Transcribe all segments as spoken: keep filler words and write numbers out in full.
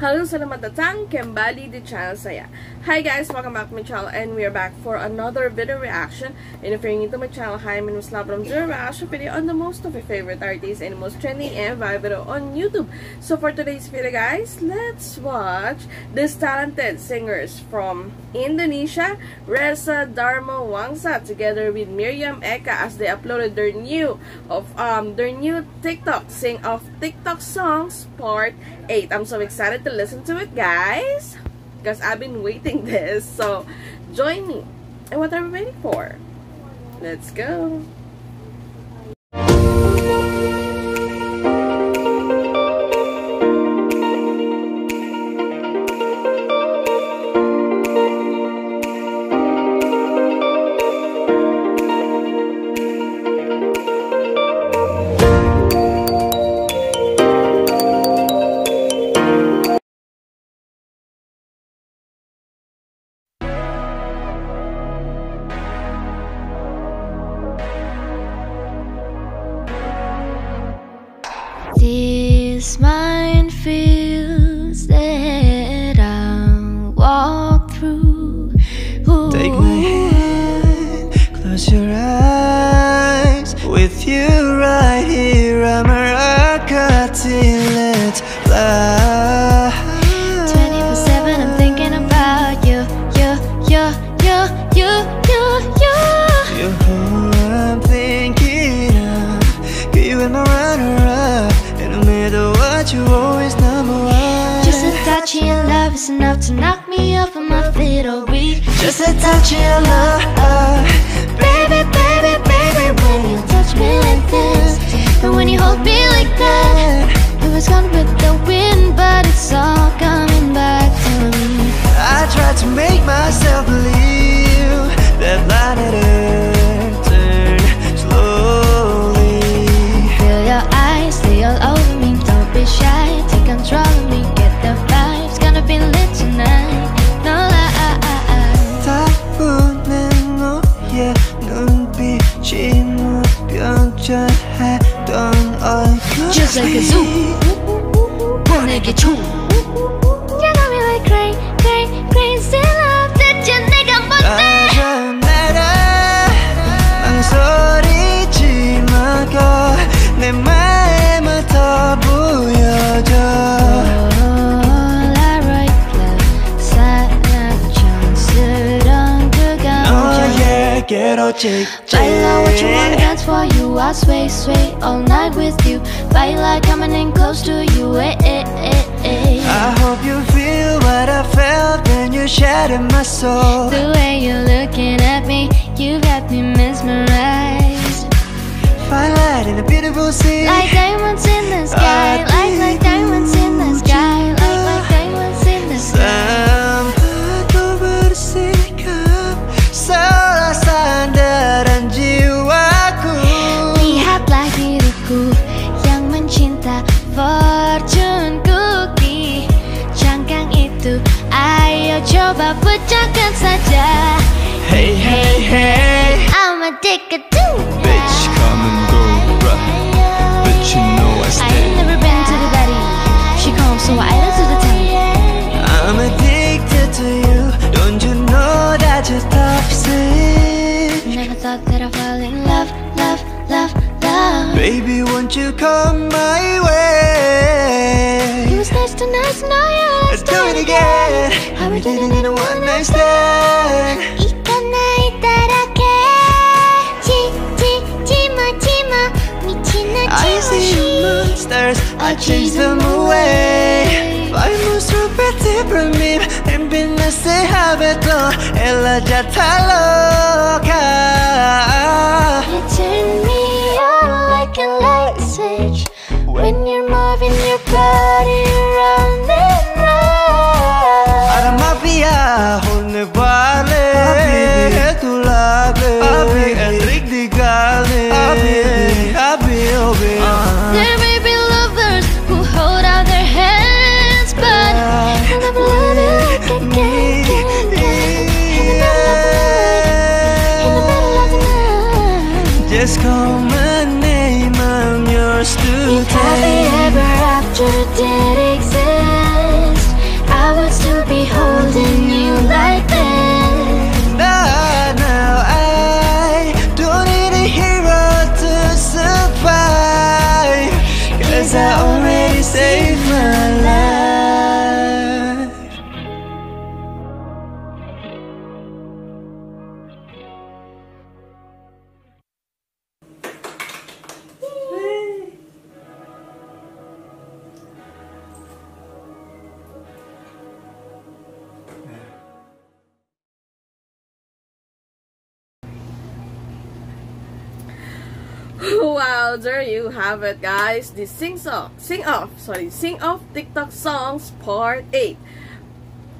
Halo, selamat datang kembali di channel saya. Hi guys, welcome back to my channel and we are back for another video reaction. And if you're new to my channel, hi, my name is Slavram Zurma. Reaction video on the most of your favorite artists and the most trending and viral on YouTube. So for today's video guys, let's watch these talented singers from Indonesia, Reza Darmawangsa together with Miriam Eka as they uploaded their new of um their new TikTok sing of TikTok songs part eight. I'm so excited to listen to it guys, because I've been waiting this, so join me. And what are we waiting for? Let's go. This mind feels that I'll walk through. Ooh. Take my hand, close your eyes. With you right here, I'm a rocket till let's fly. twenty-four seven, I'm thinking about you, you, you, you, you, you, you. You're who I'm thinking of. Get you in my runner-up. Matter what, you always number one. Just a touch of your love is enough to knock me off of my feet all week. Just a touch of your love, oh. Baby, baby, baby, when you touch me like this, and when you hold me like that, it was gone with the wind, but it's all coming back to me. I tried to make myself believe that planet Earth turned slowly. Feel your eyes, they all over. Be shy, take control of me, get the vibes, gonna be lit tonight. No lie. 타오르는 너의 눈빛이 무변조했던 얼굴. Just like a zoo, 보내게 춤. You got me like crazy, crazy, crazy love that you nigga for me. 다른 나라 망설이지 말고 내 마음을 더 보여줘. Baila what you want, dance for you. I sway, sway all night with you. Baila coming in close to you. Eh, eh, eh, eh. I hope you feel what I felt when you shattered my soul. The way you're looking at me, you got me mesmerized. Firelight in a beautiful sea, like diamonds in the sky, like like diamonds in the sky, like like diamonds in the sky. Hey, hey, hey, I'm addicted to it. Bitch, come and go, bruh. But you know I stay. I ain't never been to the body. She comes so I love to the time. I'm addicted to you. Don't you know that you're toxic? Never thought that I'd fall in love, love, love, love. Baby, won't you come my way? It was nice to nice, now you're let's do it again. I was living in a one night stand. I see monsters, I chase them away. Five moons through a different meme. And been a say habit on Elijah Taloka. You turn me on like a light switch. When you're moving your body round and round. I'm a mafia, whole new ballet. There may be lovers who hold out their hands, but I'll never love you like I can, can, can. In the middle of the night, in the middle of the night. Just call my name, I'm yours today. If happy ever after did exist, Wow, there you have it, guys. The sing song, sing off, sorry, sing off TikTok songs part eight.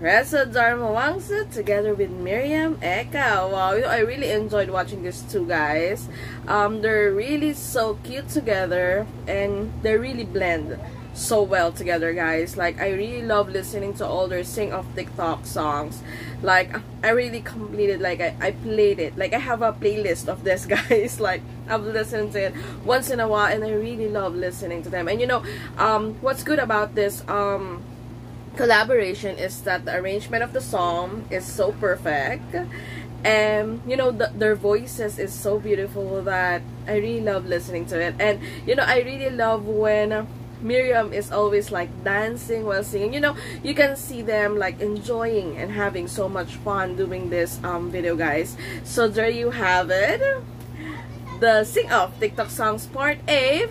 Reza Darmawangsa together with Miriam Eka. Wow, you know, I really enjoyed watching these two guys. Um, they're really so cute together, and they really blend so well together, guys. Like, I really love listening to all their sing off TikTok songs. Like, I really completed, like, I, I played it. Like, I have a playlist of this, guys. Like, I've listened to it once in a while, and I really love listening to them. And you know, um, what's good about this, um, collaboration is that the arrangement of the song is so perfect, and you know, the, their voices is so beautiful that I really love listening to it. And you know, I really love when Miriam is always like dancing while singing. You know, you can see them like enjoying and having so much fun doing this um video, guys. So there you have it, the sing off TikTok songs part eight,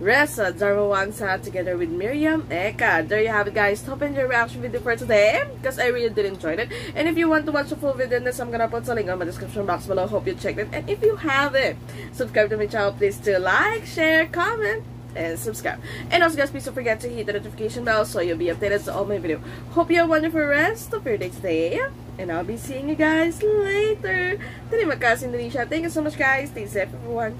Reza Darmawangsa together with Miriam Eka. There you have it, guys. Top in your reaction video for today, because I really did enjoy it. And if you want to watch a full video in this, I'm gonna put the link on my description box below. Hope you checked it. And if you haven't, subscribe to my channel. Please do like, share, comment, and subscribe. And also, guys, please don't forget to hit the notification bell so you'll be updated to all my videos. Hope you have a wonderful rest of your day today, and I'll be seeing you guys later. Terima kasih Indonesia. Thank you so much, guys. Stay safe, everyone.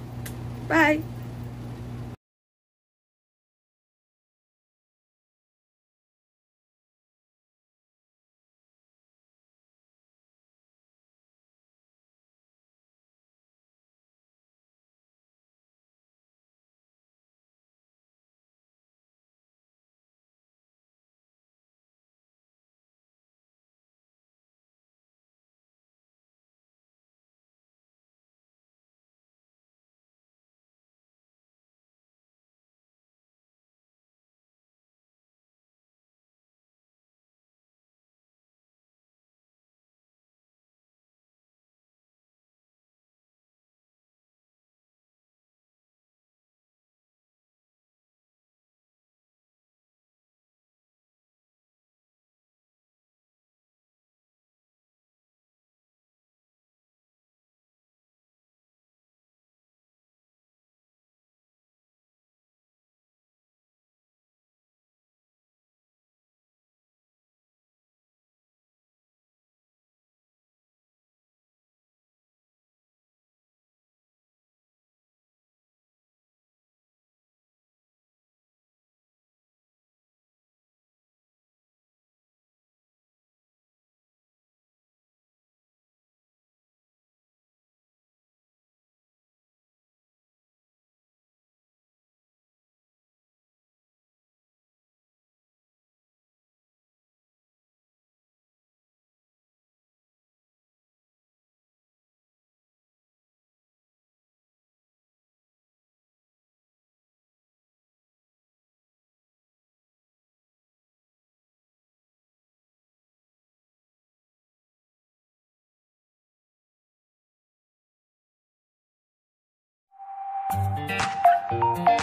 Bye.